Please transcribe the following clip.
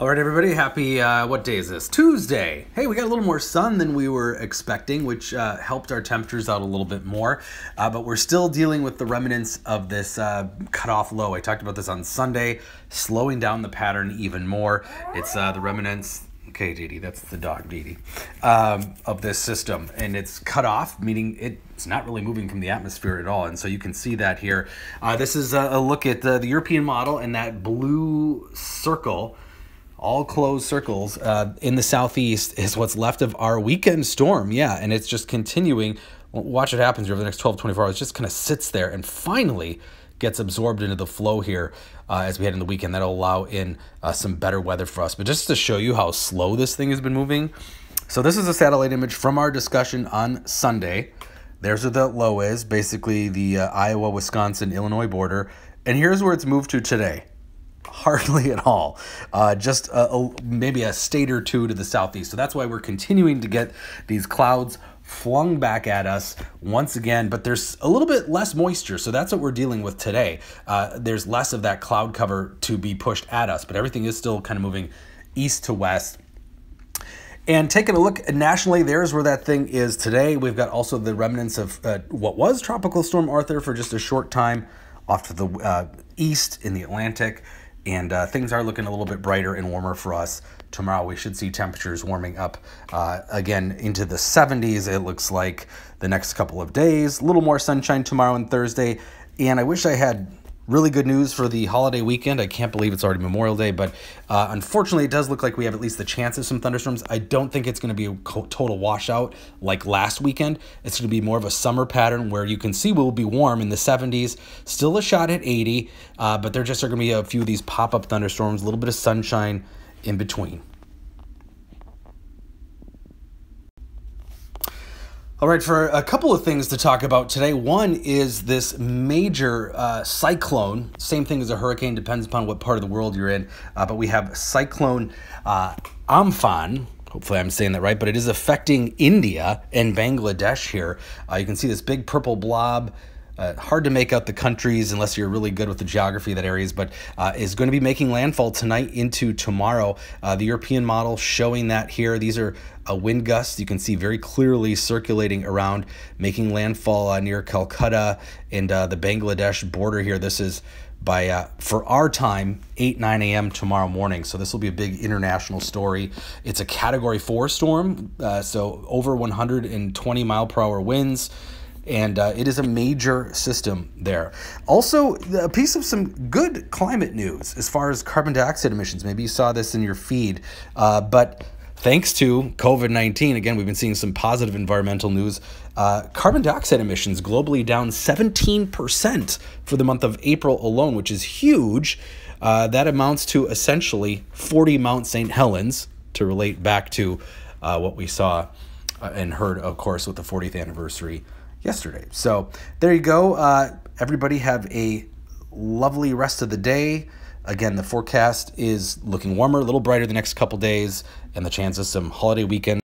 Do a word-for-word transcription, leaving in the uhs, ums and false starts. All right, everybody, happy, uh, what day is this? Tuesday. Hey, we got a little more sun than we were expecting, which uh, helped our temperatures out a little bit more, uh, but we're still dealing with the remnants of this uh, cutoff low. I talked about this on Sunday, slowing down the pattern even more. It's uh, the remnants, okay, Dee Dee, that's the dog, Dee Dee, um, of this system, and it's cut off, meaning it It's not really moving from the atmosphere at all, and so you can see that here. Uh, this is a, a look at the, the European model, and that blue circle, all closed circles uh, in the southeast is what's left of our weekend storm. Yeah, and it's just continuing. Watch what happens here over the next twelve, twenty-four hours. It just kind of sits there and finally gets absorbed into the flow here uh, as we head into the weekend. That'll allow in uh, some better weather for us. But just to show you how slow this thing has been moving. So this is a satellite image from our discussion on Sunday. There's where that low is, basically the uh, Iowa, Wisconsin, Illinois border. And here's where it's moved to today. Hardly at all. Uh, just a, a, maybe a state or two to the southeast. So that's why we're continuing to get these clouds flung back at us once again, but there's a little bit less moisture. So that's what we're dealing with today. Uh, there's less of that cloud cover to be pushed at us, but everything is still kind of moving east to west. And taking a look nationally, there's where that thing is today. We've got also the remnants of uh, what was Tropical Storm Arthur for just a short time off to the uh, east in the Atlantic. And uh, things are looking a little bit brighter and warmer for us. Tomorrow we should see temperatures warming up uh, again into the seventies, it looks like, the next couple of days. A little more sunshine tomorrow and Thursday. And I wish I had really good news for the holiday weekend. I can't believe it's already Memorial Day, but uh, unfortunately it does look like we have at least the chance of some thunderstorms. I don't think it's going to be a total washout like last weekend. It's going to be more of a summer pattern where you can see we'll be warm in the seventies, still a shot at eighty, uh, but there just are going to be a few of these pop-up thunderstorms, a little bit of sunshine in between. All right, for a couple of things to talk about today. One is this major uh, cyclone, same thing as a hurricane, depends upon what part of the world you're in, uh, but we have Cyclone uh, Amphan. Hopefully I'm saying that right, but it is affecting India and Bangladesh here. Uh, you can see this big purple blob. Uh, hard to make out the countries unless you're really good with the geography of that area is, but uh, is going to be making landfall tonight into tomorrow. Uh, the European model showing that here. These are uh, wind gusts you can see very clearly circulating around, making landfall uh, near Calcutta and uh, the Bangladesh border here. This is by, uh, for our time, eight, nine A M tomorrow morning. So this will be a big international story. It's a category four storm, uh, so over one hundred twenty mile per hour winds. And uh, it is a major system there. Also, a piece of some good climate news as far as carbon dioxide emissions. Maybe you saw this in your feed, uh, but thanks to COVID nineteen, again, we've been seeing some positive environmental news. Uh, carbon dioxide emissions globally down seventeen percent for the month of April alone, which is huge. Uh, that amounts to essentially forty Mount Saint Helens, to relate back to uh, what we saw uh, and heard, of course, with the fortieth anniversary yesterday. So there you go. Uh, everybody have a lovely rest of the day. Again, the forecast is looking warmer, a little brighter the next couple days, and the chance of some holiday weekend.